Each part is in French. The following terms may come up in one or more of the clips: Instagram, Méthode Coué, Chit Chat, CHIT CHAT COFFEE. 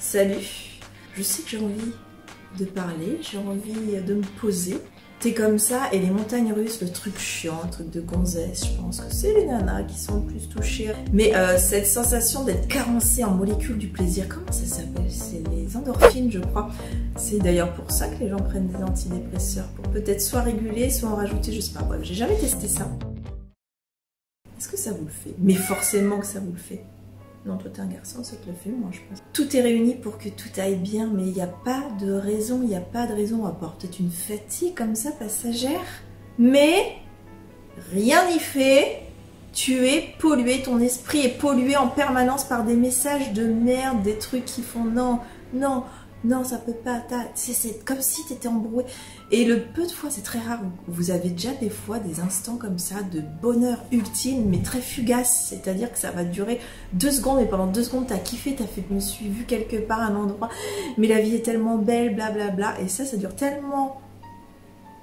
Salut, je sais que j'ai envie de parler, j'ai envie de me poser. T'es comme ça, et les montagnes russes, le truc chiant, le truc de gonzesse, je pense que c'est les nanas qui sont le plus touchées. Mais cette sensation d'être carencée en molécules du plaisir, comment ça s'appelle? C'est les endorphines, je crois. C'est d'ailleurs pour ça que les gens prennent des antidépresseurs, pour peut-être soit réguler, soit en rajouter, je sais pas. Bref, j'ai jamais testé ça. Est-ce que ça vous le fait? Mais forcément que ça vous le fait. Non, toi t'es un garçon, ça te le fait, moi je pense. Tout est réuni pour que tout aille bien, mais il n'y a pas de raison, à part peut-être une fatigue comme ça, passagère. Mais rien n'y fait, tu es pollué, ton esprit est pollué en permanence par des messages de merde, des trucs qui font non, non, non, ça peut pas, c'est comme si t'étais embrouillé. Et le peu de fois, c'est très rare, vous avez déjà des fois des instants comme ça de bonheur ultime, mais très fugace, c'est-à-dire que ça va durer 2 secondes, et pendant 2 secondes, t'as kiffé, t'as fait, je me suis vue quelque part, un endroit, mais la vie est tellement belle, blablabla, bla, bla, et ça dure tellement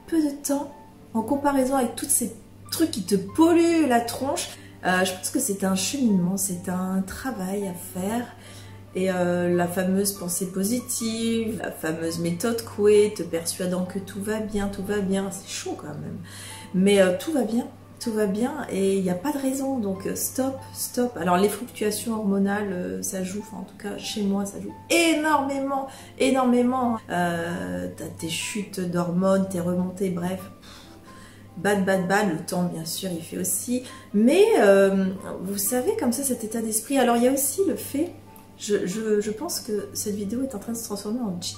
peu de temps, en comparaison avec tous ces trucs qui te polluent la tronche. Je pense que c'est un cheminement, c'est un travail à faire. Et la fameuse pensée positive, la fameuse méthode Coué, te persuadant que tout va bien, c'est chaud quand même. Mais tout va bien et il n'y a pas de raison, donc stop, stop. Alors les fluctuations hormonales, ça joue, enfin en tout cas chez moi, ça joue énormément, énormément. T'as tes chutes d'hormones, tes remontées, bref. Bad, bad, bad, le temps bien sûr il fait aussi. Mais vous savez comme ça cet état d'esprit. Alors il y a aussi le fait... Je pense que cette vidéo est en train de se transformer en chit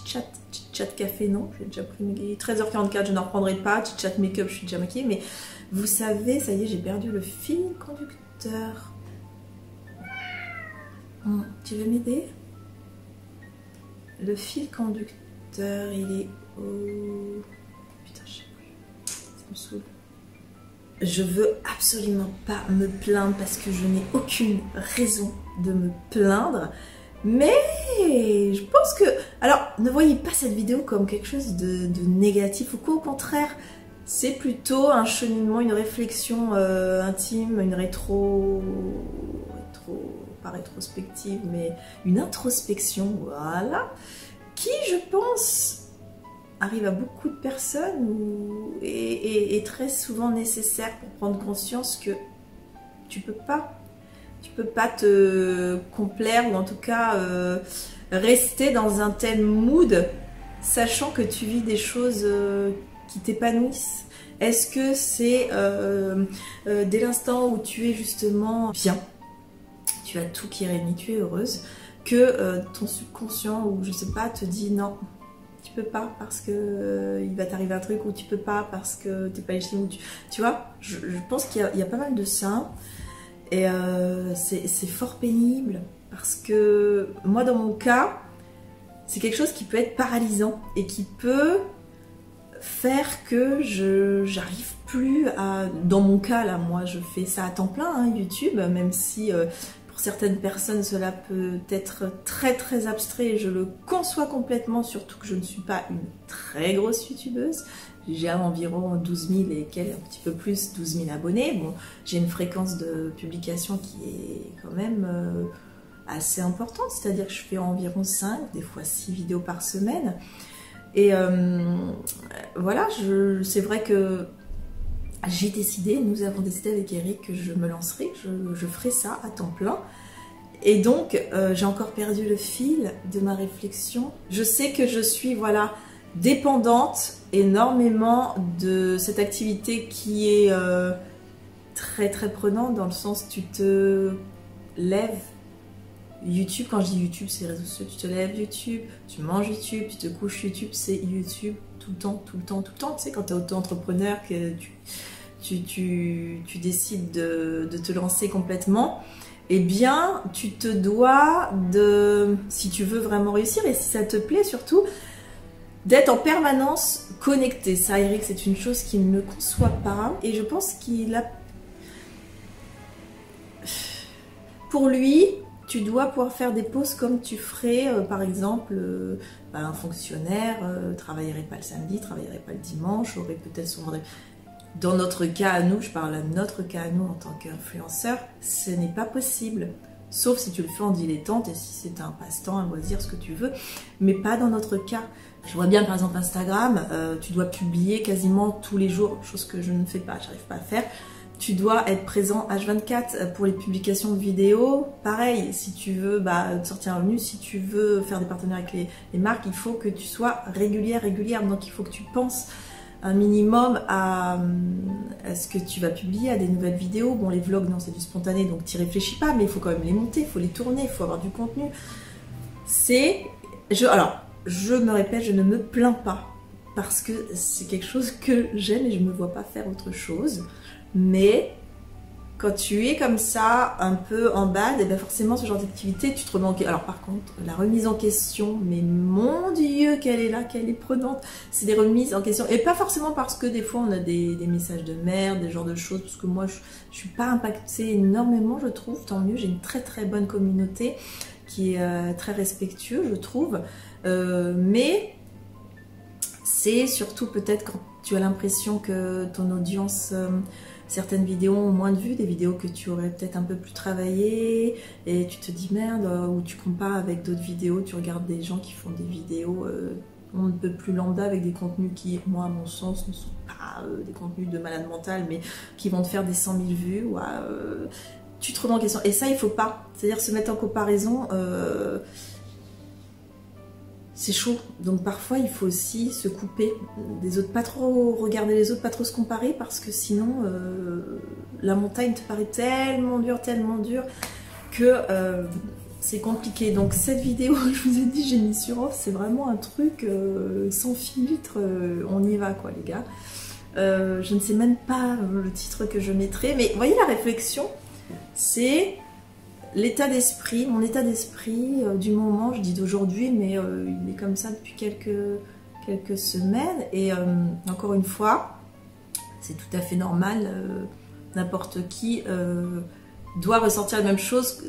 chat café, non? J'ai déjà pris mes 13h44, je n'en reprendrai pas, chit chat make-up, je suis déjà maquillée, mais vous savez, ça y est, j'ai perdu le fil conducteur. Tu veux m'aider? Le fil conducteur, il est où? Putain, je sais plus, ça me saoule. Je veux absolument pas me plaindre parce que je n'ai aucune raison de me plaindre, mais je pense que... Alors, ne voyez pas cette vidéo comme quelque chose de négatif ou quoi, au contraire, c'est plutôt un cheminement, une réflexion intime, une pas rétrospective, mais une introspection, voilà, qui, je pense... arrive à beaucoup de personnes et très souvent nécessaire pour prendre conscience que tu peux pas te complaire ou en tout cas rester dans un tel mood sachant que tu vis des choses qui t'épanouissent. Est-ce que c'est dès l'instant où tu es justement bien, tu as tout qui réunit, tu es heureuse, que ton subconscient ou je sais pas te dit non, tu peux pas parce que il va t'arriver un truc, ou tu peux pas parce que t'es pas légitime, ou tu vois, je pense qu'il y a pas mal de ça et c'est fort pénible parce que moi dans mon cas c'est quelque chose qui peut être paralysant et qui peut faire que j'arrive plus à, dans mon cas là, moi je fais ça à temps plein hein, YouTube, même si certaines personnes, cela peut être très très abstrait, je le conçois complètement, surtout que je ne suis pas une très grosse youtubeuse, j'ai environ 12 000 et quelques, un petit peu plus, 12 000 abonnés, bon, j'ai une fréquence de publication qui est quand même assez importante, c'est-à-dire que je fais environ 5, des fois 6 vidéos par semaine, et voilà, c'est vrai que j'ai décidé, nous avons décidé avec Eric que je me lancerai, je ferai ça à temps plein. Et donc, j'ai encore perdu le fil de ma réflexion. Je sais que je suis, voilà, dépendante énormément de cette activité qui est très très prenante dans le sens tu te lèves. YouTube, quand je dis YouTube, c'est les réseaux sociaux, tu te lèves YouTube, tu manges YouTube, tu te couches YouTube, c'est YouTube tout le temps, tout le temps, tout le temps. Tu sais, quand tu es auto-entrepreneur, que tu décides de te lancer complètement, eh bien, tu te dois de, si tu veux vraiment réussir et si ça te plaît surtout, d'être en permanence connecté. Ça, Eric, c'est une chose qu'il ne conçoit pas et je pense qu'il a... Pour lui... tu dois pouvoir faire des pauses comme tu ferais, par exemple, un fonctionnaire travaillerait pas le samedi, travaillerait pas le dimanche, aurait peut-être son vendredi. Dans notre cas à nous, je parle de notre cas à nous en tant qu'influenceur, ce n'est pas possible. sauf si tu le fais en dilettante et si c'est un passe-temps, un loisir, ce que tu veux, mais pas dans notre cas. Je vois bien par exemple Instagram, tu dois publier quasiment tous les jours, chose que je ne fais pas, j'arrive pas à faire. Tu dois être présent H24 pour les publications de vidéos. Pareil, si tu veux te sortir un revenu, si tu veux faire des partenariats avec les marques, il faut que tu sois régulière. Donc il faut que tu penses un minimum à ce que tu vas publier, à des nouvelles vidéos. Bon, les vlogs, non, c'est du spontané, donc tu n'y réfléchis pas, mais il faut quand même les monter, il faut les tourner, il faut avoir du contenu. Alors, je me répète, je ne me plains pas, parce que c'est quelque chose que j'aime et je ne me vois pas faire autre chose. Mais quand tu es comme ça, un peu en bad, et bien forcément ce genre d'activité, tu te remets en question. Alors par contre, la remise en question, mais mon Dieu, qu'elle est là, qu'elle est prenante. C'est des remises en question. Et pas forcément parce que des fois on a des messages de merde, des genres de choses, parce que moi je suis pas impactée énormément, je trouve, tant mieux. J'ai une très très bonne communauté qui est très respectueuse, je trouve. Mais c'est surtout peut-être quand tu as l'impression que ton audience... certaines vidéos ont moins de vues, des vidéos que tu aurais peut-être un peu plus travaillées, et tu te dis merde, ou tu compares avec d'autres vidéos, tu regardes des gens qui font des vidéos on ne peut plus lambda, avec des contenus qui, moi à mon sens, ne sont pas des contenus de malade mental, mais qui vont te faire des 100 000 vues, ouais, tu te remets en question. Et ça, il faut pas, c'est-à-dire se mettre en comparaison, c'est chaud. Donc parfois il faut aussi se couper des autres, pas trop regarder les autres, pas trop se comparer, parce que sinon la montagne te paraît tellement dure que c'est compliqué. Donc cette vidéo, je vous ai dit, j'ai mis sur off, c'est vraiment un truc sans filtre, on y va quoi les gars. Je ne sais même pas le titre que je mettrai, mais voyez la réflexion, c'est... l'état d'esprit, mon état d'esprit du moment, je dis d'aujourd'hui, mais il est comme ça depuis quelques semaines. Et encore une fois, c'est tout à fait normal, n'importe qui doit ressortir la même chose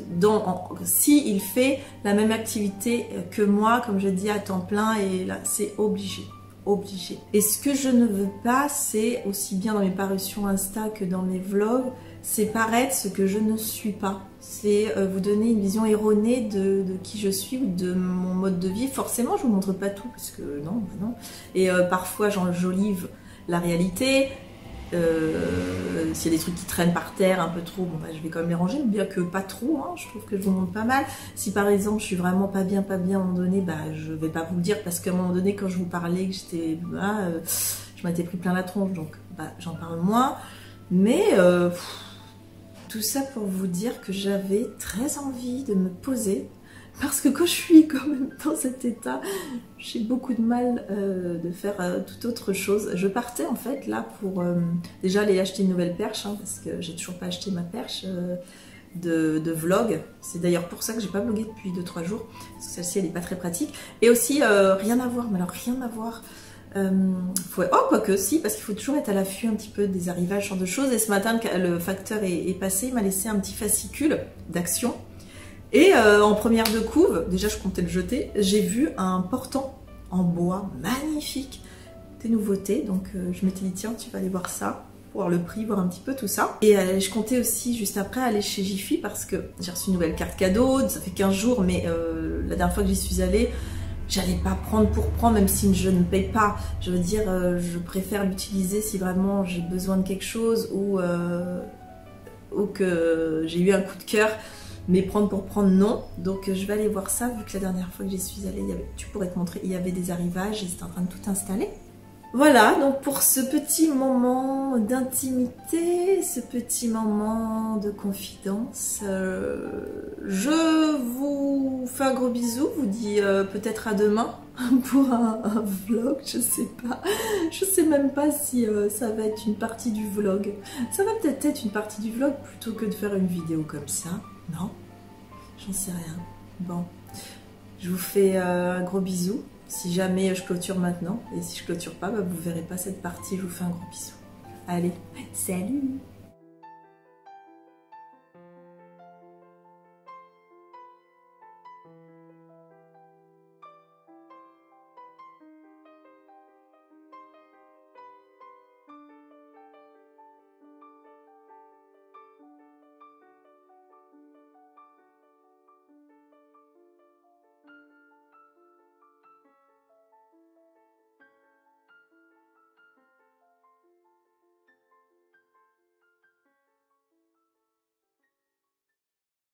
si il fait la même activité que moi, comme je dis, à temps plein, et là, c'est obligé. Obligé. Et ce que je ne veux pas, c'est aussi bien dans mes parutions Insta que dans mes vlogs, c'est paraître ce que je ne suis pas. C'est vous donner une vision erronée de qui je suis ou de mon mode de vie. Forcément, je vous montre pas tout, parce que non, bah non. Et parfois, j'enjolive la réalité. S'il y a des trucs qui traînent par terre un peu trop, bon, bah, je vais quand même les ranger, bien que pas trop, hein, je trouve que je vous montre pas mal. Si par exemple je suis vraiment pas bien à un moment donné, bah, je vais pas vous le dire, parce qu'à un moment donné quand je vous parlais que j'étais, je m'étais pris plein la tronche, donc bah, j'en parle moins. Mais tout ça pour vous dire que j'avais très envie de me poser, parce que quand je suis quand même dans cet état, j'ai beaucoup de mal de faire toute autre chose. Je partais en fait là pour déjà aller acheter une nouvelle perche, hein, parce que j'ai toujours pas acheté ma perche de vlog. C'est d'ailleurs pour ça que j'ai pas vlogué depuis 2-3 jours, parce que celle-ci elle est pas très pratique. Et aussi rien à voir, mais alors rien à voir. Oh, quoique si, parce qu'il faut toujours être à l'affût un petit peu des arrivages, ce genre de choses. Et ce matin le facteur est passé, il m'a laissé un petit fascicule d'action. Et en première de couve, déjà je comptais le jeter, j'ai vu un portant en bois magnifique, des nouveautés, donc je m'étais dit tiens, tu vas aller voir ça, voir le prix, voir un petit peu tout ça. Et je comptais aussi juste après aller chez Jiffy, parce que j'ai reçu une nouvelle carte cadeau, ça fait 15 jours, mais la dernière fois que j'y suis allée, j'allais pas prendre pour prendre, même si je ne paye pas. Je veux dire, je préfère l'utiliser si vraiment j'ai besoin de quelque chose ou que j'ai eu un coup de cœur. Mais prendre pour prendre, non. Donc je vais aller voir ça, vu que la dernière fois que j'y suis allée, il y avait, tu pourrais te montrer, il y avait des arrivages et c'était en train de tout installer. Voilà, donc pour ce petit moment d'intimité, ce petit moment de confidence, je vous fais un gros bisou, vous dis peut-être à demain pour un vlog, je sais pas. Je sais même pas si ça va être une partie du vlog. Ça va peut-être être une partie du vlog plutôt que de faire une vidéo comme ça. Non, j'en sais rien. Bon, je vous fais un gros bisou. Si jamais je clôture maintenant, et si je clôture pas, bah vous verrez pas cette partie. Je vous fais un gros bisou. Allez, salut!